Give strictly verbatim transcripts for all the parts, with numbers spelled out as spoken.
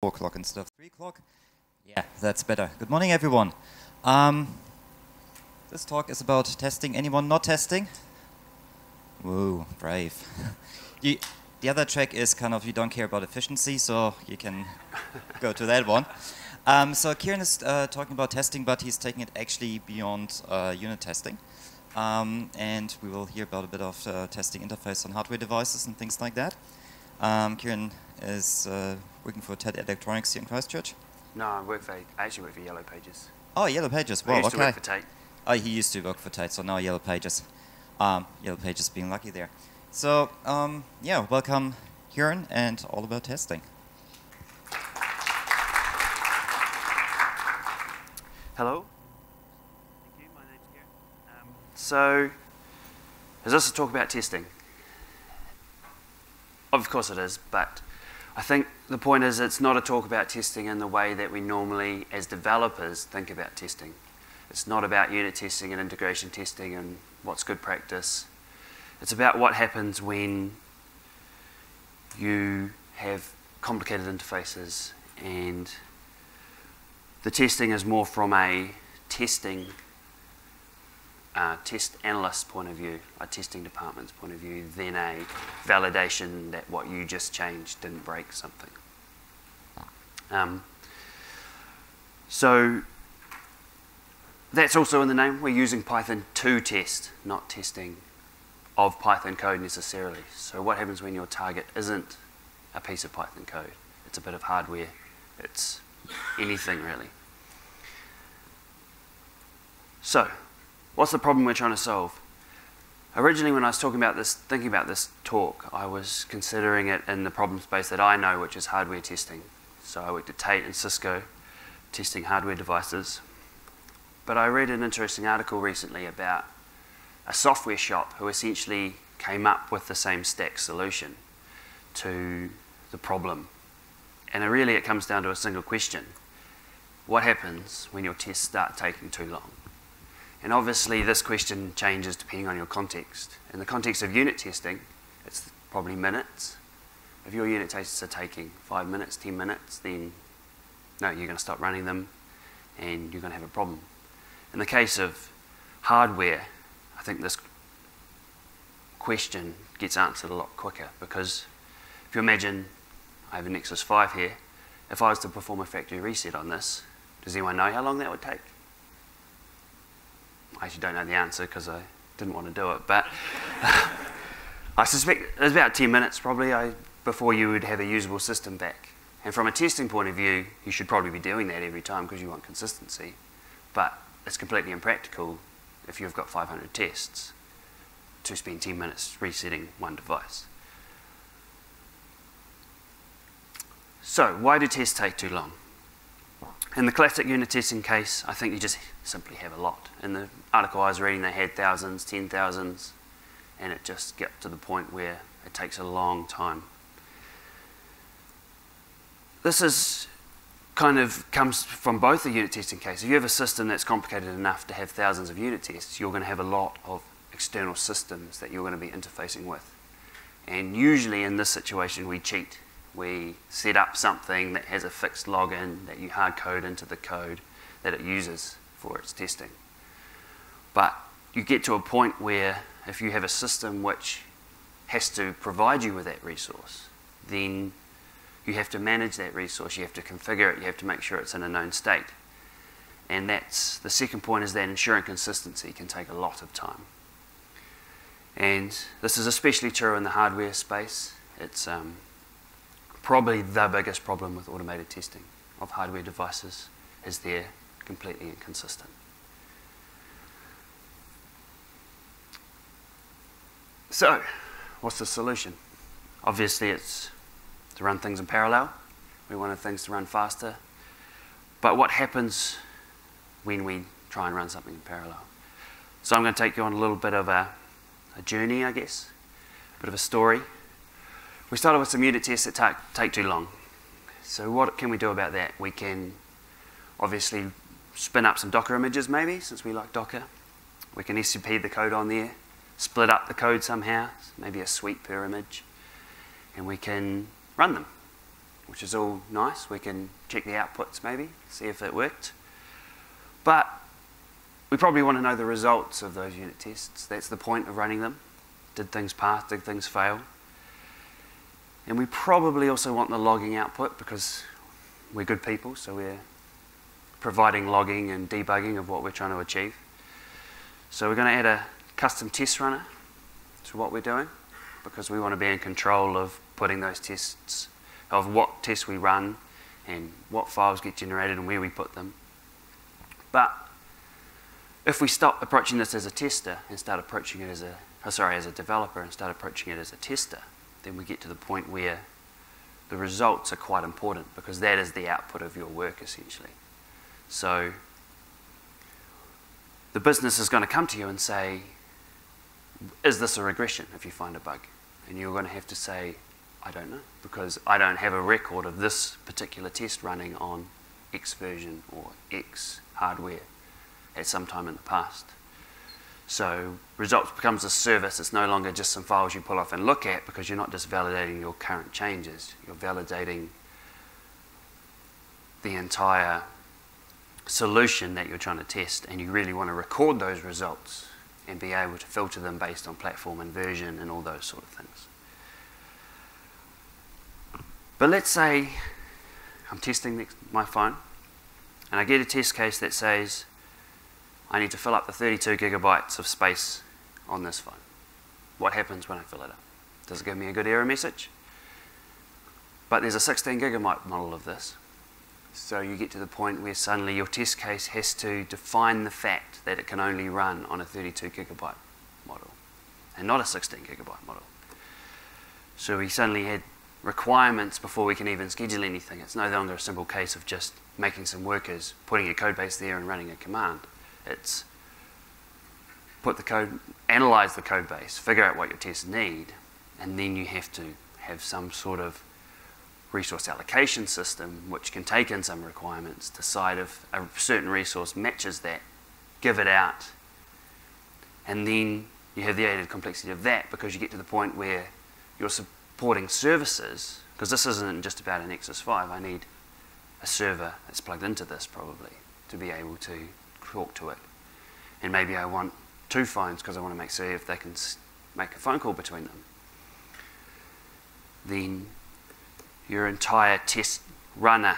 Four o'clock instead of three o'clock. Yeah, that's better. Good morning, everyone. Um, this talk is about testing. Anyone not testing? Whoa, brave. the, the other track is kind of you don't care about efficiency, so you can go to that one. Um, so Kieran is uh, talking about testing, but he's taking it actually beyond uh, unit testing. Um, and we will hear about a bit of uh, testing interface on hardware devices and things like that. Um, Kieran is uh, working for Tate Electronics here in Christchurch. No, I work for, I actually work for Yellow Pages. Oh, Yellow Pages. Wow, I used okay. to work for Tate. Oh, he used to work for Tate, so now Yellow Pages. Um, Yellow Pages being lucky there. So, um, yeah, welcome, Kieran, and all about testing. Hello. Thank you. My name's Kieran. Um, so, is this a talk about testing? Of course it is, but I think the point is it's not a talk about testing in the way that we normally, as developers, think about testing. It's not about unit testing and integration testing and what's good practice. It's about what happens when you have complicated interfaces and the testing is more from a testing, Uh, test analyst's point of view, a testing department's point of view, then a validation that what you just changed didn't break something. Um, so that's also in the name. We're using Python to test, not testing of Python code necessarily. So what happens when your target isn't a piece of Python code? It's a bit of hardware. It's anything really. So, what's the problem we're trying to solve? Originally, when I was talking about this, thinking about this talk, I was considering it in the problem space that I know, which is hardware testing. So I worked at Tate and Cisco testing hardware devices. But I read an interesting article recently about a software shop who essentially came up with the same stack solution to the problem. And it really, it comes down to a single question. What happens when your tests start taking too long? And obviously, this question changes depending on your context. In the context of unit testing, it's probably minutes. If your unit tests are taking five minutes, ten minutes, then no, you're going to stop running them, and you're going to have a problem. In the case of hardware, I think this question gets answered a lot quicker, because if you imagine I have a Nexus five here, if I was to perform a factory reset on this, does anyone know how long that would take? I actually don't know the answer because I didn't want to do it, but I suspect it was about ten minutes probably I, before you would have a usable system back. And from a testing point of view, you should probably be doing that every time because you want consistency, but it's completely impractical if you've got five hundred tests to spend ten minutes resetting one device. So why do tests take too long? In the classic unit testing case, I think you just simply have a lot. In the article I was reading, they had thousands, ten thousands, and it just got to the point where it takes a long time. This is kind of comes from both the unit testing case. If you have a system that's complicated enough to have thousands of unit tests, you're going to have a lot of external systems that you're going to be interfacing with. And usually in this situation, we cheat. We set up something that has a fixed login that you hard code into the code that it uses for its testing. But you get to a point where if you have a system which has to provide you with that resource, then you have to manage that resource, you have to configure it, you have to make sure it's in a known state. And that's the second point, is that ensuring consistency can take a lot of time. And this is especially true in the hardware space. It's um, probably the biggest problem with automated testing of hardware devices is they're completely inconsistent. So, what's the solution? Obviously, it's to run things in parallel. We wanted things to run faster. But what happens when we try and run something in parallel? So I'm going to take you on a little bit of a, a journey, I guess, a bit of a story. We started with some unit tests that take, take too long. So what can we do about that? We can obviously spin up some Docker images maybe, since we like Docker. We can S C P the code on there, split up the code somehow, maybe a suite per image, and we can run them. which is all nice. We can check the outputs maybe, see if it worked. But we probably want to know the results of those unit tests. That's the point of running them. Did things pass? Did things fail? And we probably also want the logging output because we're good people, so we're providing logging and debugging of what we're trying to achieve. So we're going to add a custom test runner to what we're doing because we want to be in control of putting those tests, of what tests we run and what files get generated and where we put them. But if we stop approaching this as a tester and start approaching it as a, oh, sorry, as a developer and start approaching it as a tester, then we get to the point where the results are quite important because that is the output of your work essentially. So the business is going to come to you and say, is this a regression if you find a bug? And you're going to have to say, I don't know, because I don't have a record of this particular test running on X version or X hardware at some time in the past. So results becomes a service. It's no longer just some files you pull off and look at because you're not just validating your current changes. You're validating the entire solution that you're trying to test, and you really want to record those results and be able to filter them based on platform and version and all those sort of things. But let's say I'm testing my phone and I get a test case that says I need to fill up the thirty-two gigabytes of space on this phone. What happens when I fill it up? Does it give me a good error message? But there's a sixteen gigabyte model of this. So you get to the point where suddenly your test case has to define the fact that it can only run on a thirty-two gigabyte model and not a sixteen gigabyte model. So we suddenly had requirements before we can even schedule anything. It's no longer a simple case of just making some workers, putting a code base there and running a command. It's put the code, analyze the code base, figure out what your tests need, and then you have to have some sort of resource allocation system which can take in some requirements, decide if a certain resource matches that, give it out, and then you have the added complexity of that because you get to the point where you're supporting services, because this isn't just about a Nexus five, I need a server that's plugged into this probably to be able to talk to it. And maybe I want two phones because I want to make sure if they can make a phone call between them. Then your entire test runner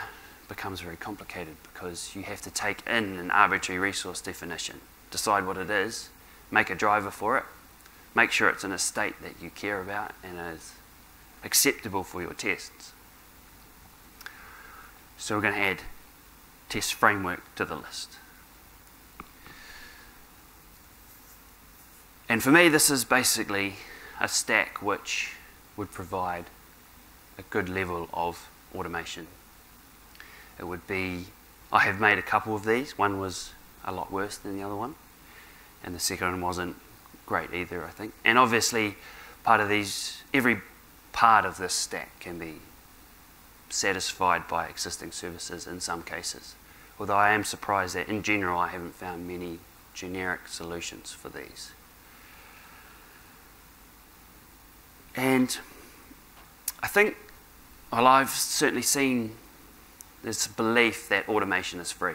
becomes very complicated because you have to take in an arbitrary resource definition, decide what it is, make a driver for it, make sure it's in a state that you care about and is acceptable for your tests. So we're going to add test framework to the list. And for me, this is basically a stack which would provide a good level of automation. It would be, I have made a couple of these. One was a lot worse than the other one, and the second one wasn't great either, I think. And obviously, part of these, every part of this stack can be satisfied by existing services in some cases. Although I am surprised that in general, I haven't found many generic solutions for these. And I think, well, I've certainly seen this belief that automation is free.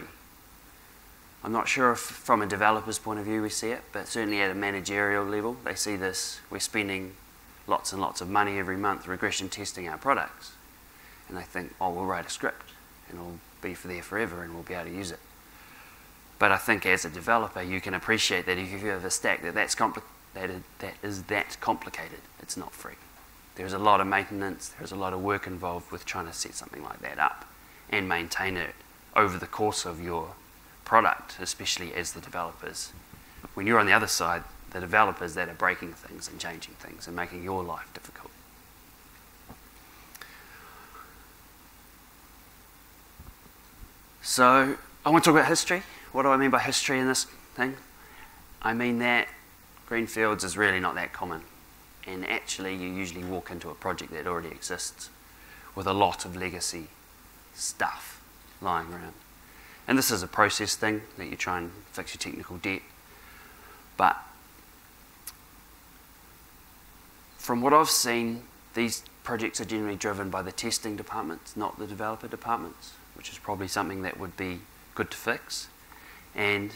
I'm not sure if from a developer's point of view we see it, but certainly at a managerial level, they see this. We're spending lots and lots of money every month regression testing our products. And they think, oh, we'll write a script and it'll be for there forever and we'll be able to use it. But I think as a developer, you can appreciate that if you have a stack that that's compli that, that is that complicated, it's not free. There's a lot of maintenance, there's a lot of work involved with trying to set something like that up and maintain it over the course of your product, especially as the developers. When you're on the other side, the developers that are breaking things and changing things and making your life difficult. So I want to talk about history. What do I mean by history in this thing? I mean that greenfields is really not that common. And actually, you usually walk into a project that already exists with a lot of legacy stuff lying around. And this is a process thing that you try and fix your technical debt. But from what I've seen, these projects are generally driven by the testing departments, not the developer departments, which is probably something that would be good to fix. And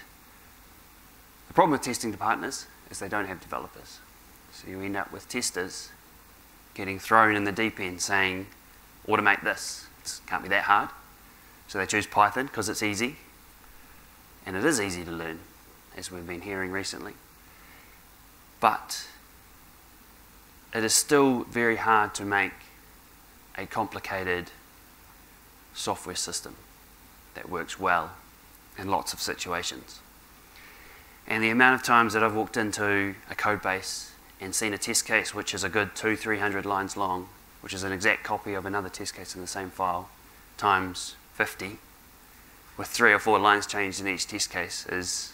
the problem with testing departments is they don't have developers. So you end up with testers getting thrown in the deep end saying, automate this. It can't be that hard. So they choose Python because it's easy. And it is easy to learn, as we've been hearing recently. But it is still very hard to make a complicated software system that works well in lots of situations. And the amount of times that I've walked into a code base and seen a test case which is a good two, three hundred lines long, which is an exact copy of another test case in the same file, times fifty, with three or four lines changed in each test case is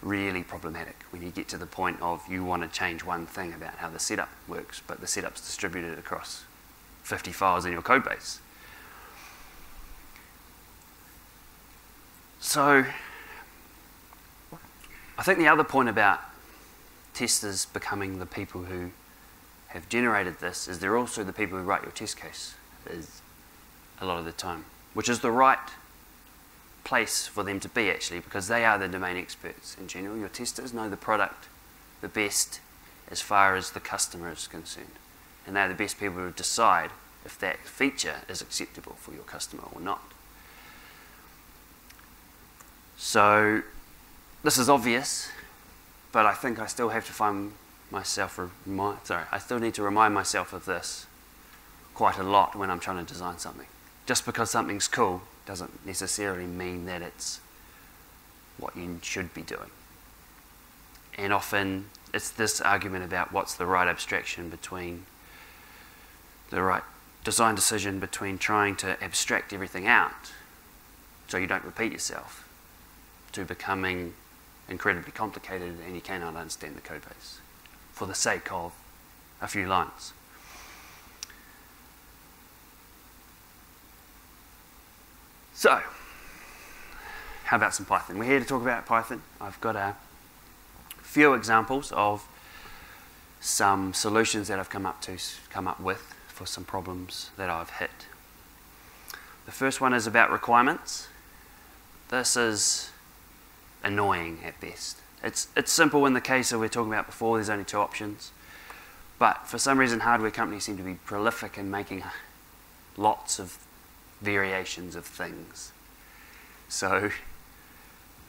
really problematic when you get to the point of you want to change one thing about how the setup works, but the setup's distributed across fifty files in your code base. So I think the other point about testers becoming the people who have generated this is they're also the people who write your test case is a lot of the time, which is the right place for them to be actually, because they are the domain experts in general. Your testers know the product the best as far as the customer is concerned, and they're the best people to decide if that feature is acceptable for your customer or not. So this is obvious, but I think I still have to find myself, remind, sorry, I still need to remind myself of this quite a lot when I'm trying to design something. Just because something's cool doesn't necessarily mean that it's what you should be doing. And often it's this argument about what's the right abstraction between, the right design decision between trying to abstract everything out so you don't repeat yourself to becoming incredibly complicated and you cannot understand the code base for the sake of a few lines. So, how about some Python? We're here to talk about Python. I've got a few examples of some solutions that I've come up to, come up with for some problems that I've hit. The first one is about requirements. This is annoying at best. It's, it's simple in the case that we were talking about before. There's only two options. But for some reason, hardware companies seem to be prolific in making lots of variations of things. So,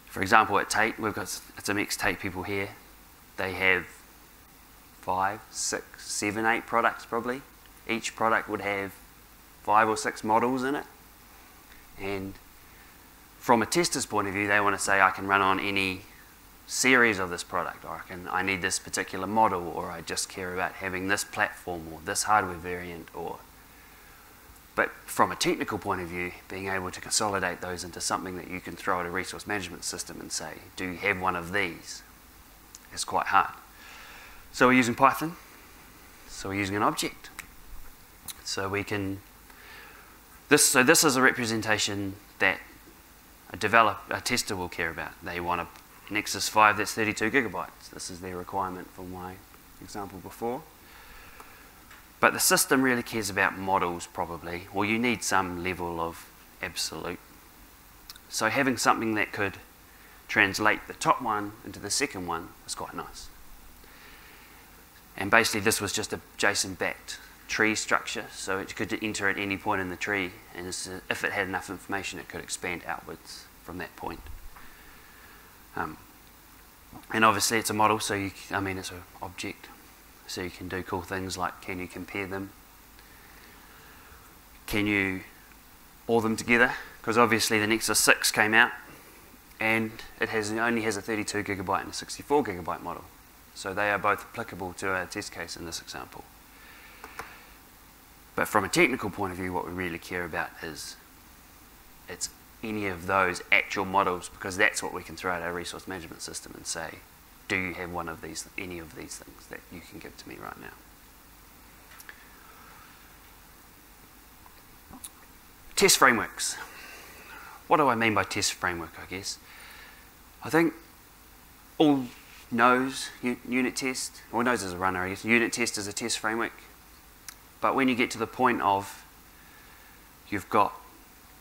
for example, at Tate, we've got some ex-Tate people here. They have five, six, seven, eight products probably. Each product would have five or six models in it. And from a tester's point of view, they want to say, I can run on any series of this product, or I, can, I need this particular model, or I just care about having this platform, or this hardware variant, or... But from a technical point of view, being able to consolidate those into something that you can throw at a resource management system and say, do you have one of these, is quite hard. So we're using Python. So we're using an object. So we can, this, so this is a representation that a, develop, a tester will care about. They want a Nexus five that's thirty-two gigabytes. This is their requirement from my example before. But the system really cares about models, probably. Well, you need some level of absolute. So having something that could translate the top one into the second one is quite nice. And basically, this was just a JSON-backed tree structure. So it could enter at any point in the tree. And if it had enough information, it could expand outwards from that point. Um, and obviously, it's a model. So, you, I mean, it's an object. So you can do cool things like, can you compare them? Can you all them together? Because obviously the Nexus six came out and it has, only has a thirty-two gigabyte and a sixty-four gigabyte model. So they are both applicable to our test case in this example. But from a technical point of view, what we really care about is it's any of those actual models, because that's what we can throw at our resource management system and say, do you have one of these, any of these things that you can give to me right now? Test frameworks. What do I mean by test framework, I guess? I think all Nose, unit test, or Nose is a runner, I guess. Unit test is a test framework. But when you get to the point of you've got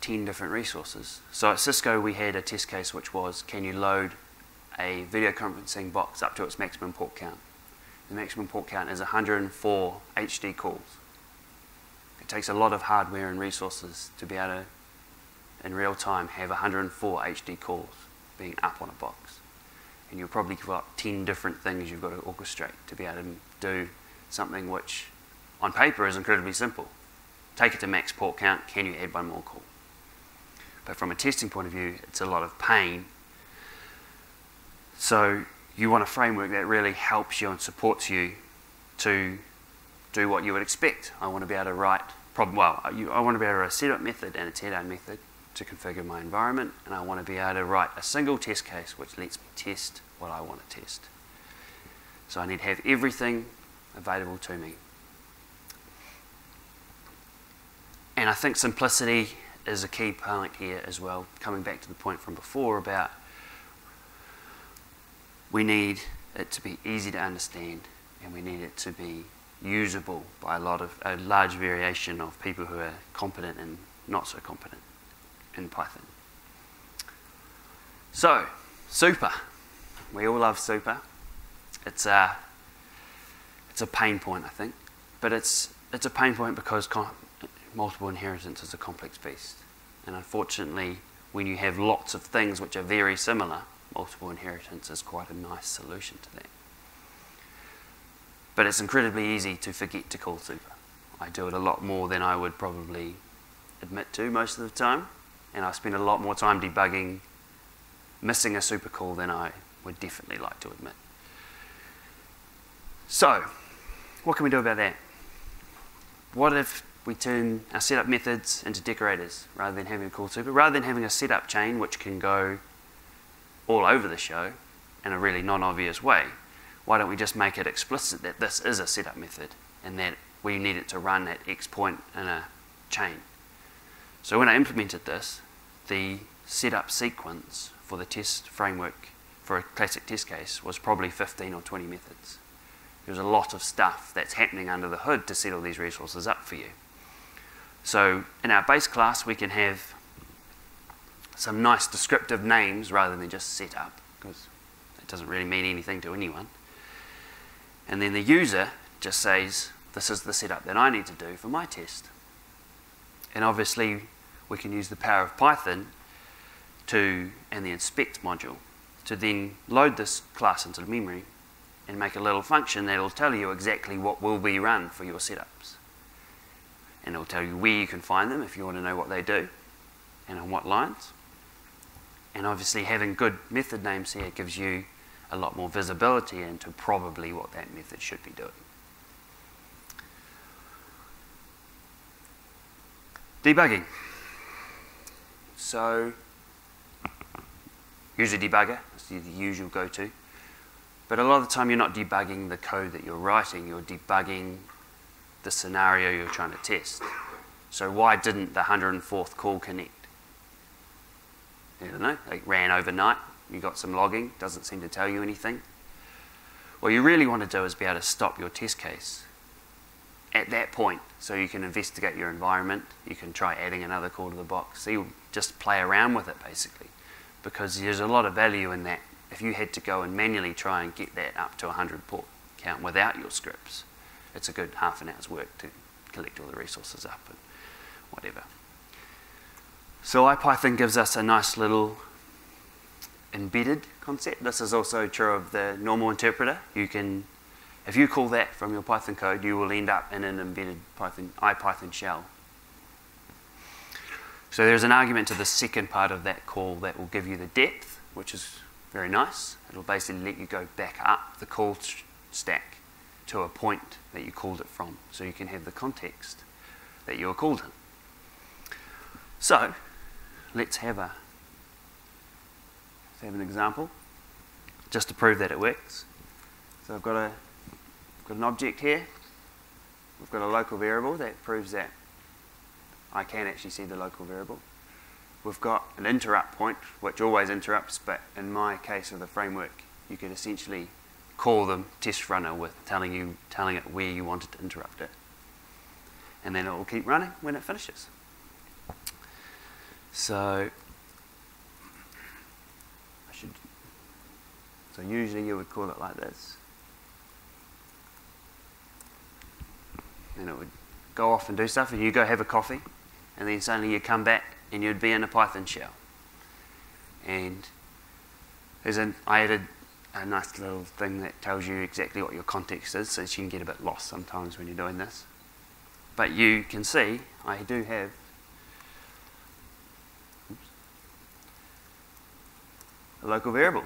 ten different resources. So at Cisco, we had a test case which was, can you load a video conferencing box up to its maximum port count? The maximum port count is one hundred and four H D calls. It takes a lot of hardware and resources to be able to, in real time, have one hundred and four H D calls being up on a box. And you've probably got ten different things you've got to orchestrate to be able to do something which, on paper, is incredibly simple. Take it to max port count, can you add one more call? But from a testing point of view, it's a lot of pain. So you want a framework that really helps you and supports you to do what you would expect. I want to be able to write, problem, well, I want to be able to write a setup method and a teardown method to configure my environment, and I want to be able to write a single test case which lets me test what I want to test. So I need to have everything available to me. And I think simplicity is a key point here as well, coming back to the point from before about we need it to be easy to understand, and we need it to be usable by a lot of a large variation of people who are competent and not so competent in Python. So, super. We all love super. It's a it's a pain point, I think, but it's it's a pain point because multiple inheritance is a complex beast, and unfortunately, when you have lots of things which are very similar, multiple inheritance is quite a nice solution to that. But it's incredibly easy to forget to call super. I do it a lot more than I would probably admit to most of the time, and I spend a lot more time debugging missing a super call than I would definitely like to admit. So, what can we do about that? What if we turn our setup methods into decorators rather than having a call super, rather than having a setup chain which can go all over the show in a really non-obvious way? Why don't we just make it explicit that this is a setup method and that we need it to run at X point in a chain? So when I implemented this, the setup sequence for the test framework for a classic test case was probably fifteen or twenty methods. There's a lot of stuff that's happening under the hood to set all these resources up for you. So in our base class, we can have some nice descriptive names rather than just setup, because it doesn't really mean anything to anyone. And then the user just says, this is the setup that I need to do for my test. And obviously, we can use the power of Python to, and the inspect module to then load this class into memory and make a little function that'll tell you exactly what will be run for your setups. And it'll tell you where you can find them if you want to know what they do and on what lines. And obviously having good method names here gives you a lot more visibility into probably what that method should be doing. Debugging. So, use a debugger, it's the usual go-to. But a lot of the time you're not debugging the code that you're writing, you're debugging the scenario you're trying to test. So why didn't the one hundred and fourth call connect? I don't know, it ran overnight, you got some logging, doesn't seem to tell you anything. What you really want to do is be able to stop your test case at that point, so you can investigate your environment, you can try adding another call to the box, so you'll just play around with it basically, because there's a lot of value in that if you had to go and manually try and get that up to one hundred port count without your scripts. It's a good half an hour's work to collect all the resources up and whatever. So IPython gives us a nice little embedded concept. This is also true of the normal interpreter. You can, if you call that from your Python code, you will end up in an embedded Python, IPython shell. So there's an argument to the second part of that call that will give you the depth, which is very nice. It'll basically let you go back up the call stack to a point that you called it from, so you can have the context that you were called in. So, let's have a let's have an example just to prove that it works. So I've got a I've got an object here. We've got a local variable that proves that I can actually see the local variable. We've got an interrupt point, which always interrupts, but in my case of the framework, you could essentially call them test runner with telling you telling it where you want it to interrupt it. and then it will keep running when it finishes. So I should. So usually you would call it like this, and it would go off and do stuff, and you go have a coffee, and then suddenly you come back and you'd be in a Python shell. And there's an, I added a nice little thing that tells you exactly what your context is, so you can get a bit lost sometimes when you're doing this. But you can see I do have, oops, a local variable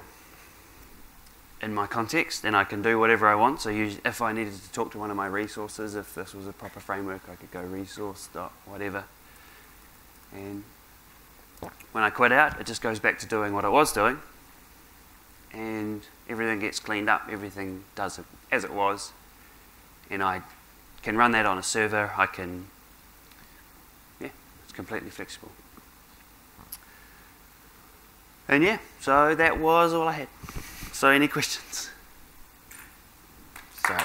in my context, and I can do whatever I want. So you, if I needed to talk to one of my resources, if this was a proper framework, I could go resource dot whatever. And when I quit out, it just goes back to doing what it was doing, and everything gets cleaned up, everything does it as it was, and I can run that on a server. I can, yeah, it's completely flexible. And yeah, so that was all I had. So any questions? So.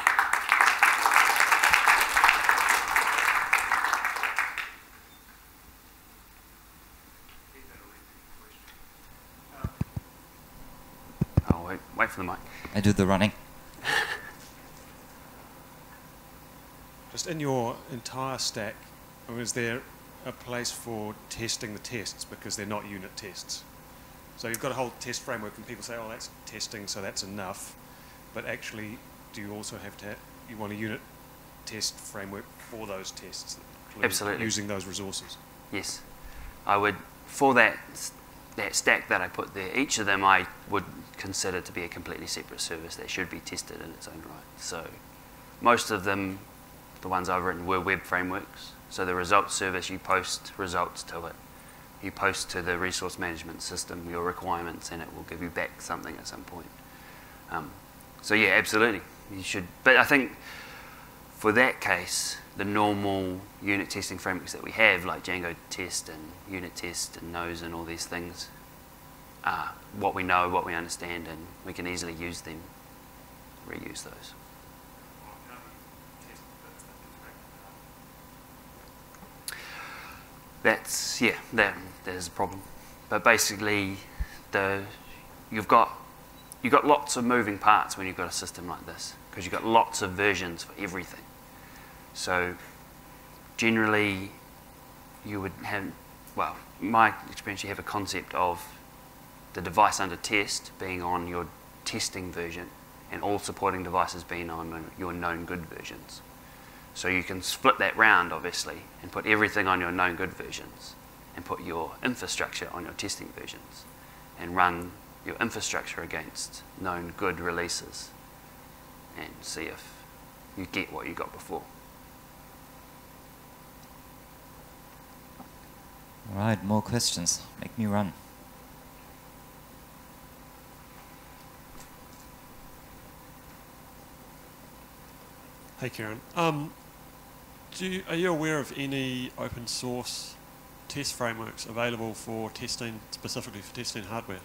Wait for the mic. I do the running. Just in your entire stack, I mean, is there a place for testing the tests, because they're not unit tests? So you've got a whole test framework, and people say, "Oh, that's testing, so that's enough." But actually, do you also have to? You want a unit test framework for those tests? Absolutely. Using those resources. Yes, I would for that. That stack that I put there, each of them I would consider to be a completely separate service that should be tested in its own right. So most of them, the ones I've written, were web frameworks. So the results service, you post results to it. You post to the resource management system your requirements, and it will give you back something at some point. Um, so yeah, absolutely. You should, but I think for that case, the normal unit testing frameworks that we have, like Django test and unit test and Nose and all these things, are what we know, what we understand, and we can easily use them, reuse those. That's, yeah, that, there's a problem. But basically, the, you've got, you've got lots of moving parts when you've got a system like this, because you've got lots of versions for everything. So generally, you would have, well, my experience, you have a concept of the device under test being on your testing version and all supporting devices being on your known good versions. So you can split that round, obviously, and put everything on your known good versions and put your infrastructure on your testing versions and run your infrastructure against known good releases and see if you get what you got before. All right, more questions. Make me run. Hey, Karen. Um, do you, are you aware of any open source test frameworks available for testing, specifically for testing hardware?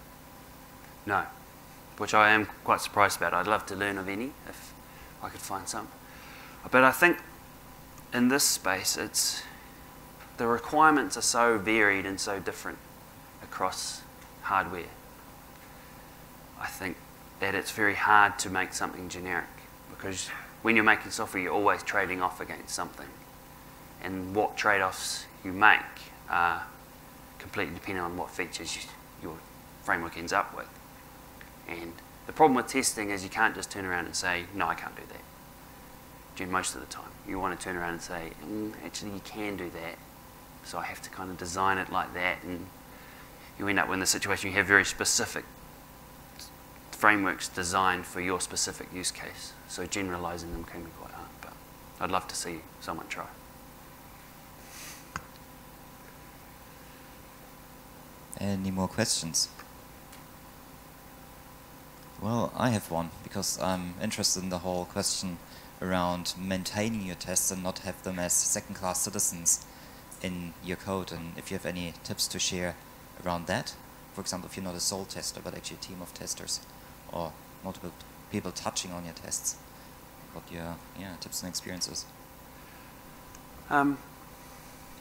No, which I am quite surprised about. I'd love to learn of any if I could find some. But I think in this space, it's... the requirements are so varied and so different across hardware, I think, that it's very hard to make something generic, because when you're making software, you're always trading off against something. And what trade-offs you make are completely dependent on what features you, your framework ends up with. And the problem with testing is you can't just turn around and say, no, I can't do that, most of the time. You want to turn around and say, mm, actually, you can do that. So I have to kind of design it like that, and you end up in the situation you have very specific frameworks designed for your specific use case. So generalizing them can be quite hard, but I'd love to see someone try. Any more questions? Well, I have one, because I'm interested in the whole question around maintaining your tests and not have them as second-class citizens in your code, and if you have any tips to share around that. For example, if you're not a sole tester, but actually a team of testers or multiple people touching on your tests, what your yeah, tips and experiences. Um,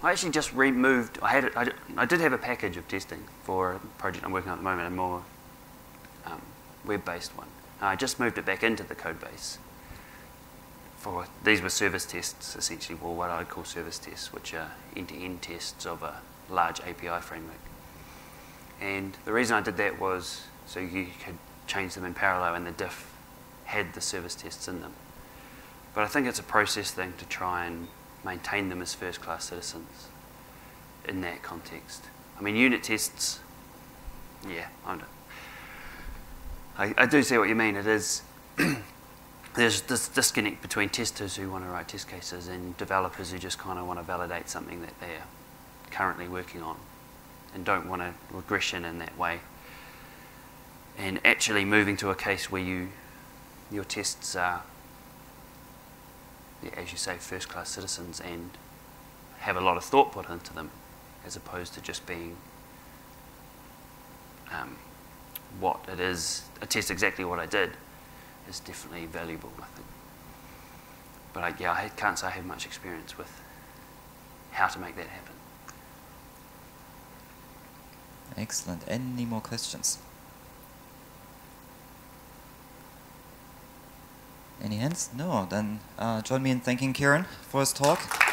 I actually just removed, I, had it, I, I did have a package of testing for a project I'm working on at the moment, a more um, web-based one. I just moved it back into the code base. For, these were service tests, essentially, or what I would call service tests, which are end-to-end tests of a large A P I framework. And the reason I did that was so you could change them in parallel, and the diff had the service tests in them. But I think it's a process thing to try and maintain them as first-class citizens in that context. I mean, unit tests, yeah, I'm done. I, I do see what you mean. It is, there's this disconnect between testers who want to write test cases and developers who just kind of want to validate something that they're currently working on and don't want a regression in that way. And actually moving to a case where you, your tests are, yeah, as you say, first-class citizens and have a lot of thought put into them as opposed to just being um, what it is, a test exactly what I did, is definitely valuable, I think. But I, yeah, I can't say I have much experience with how to make that happen. Excellent. Any more questions? Any hands? No. Then uh, join me in thanking Kieran for his talk.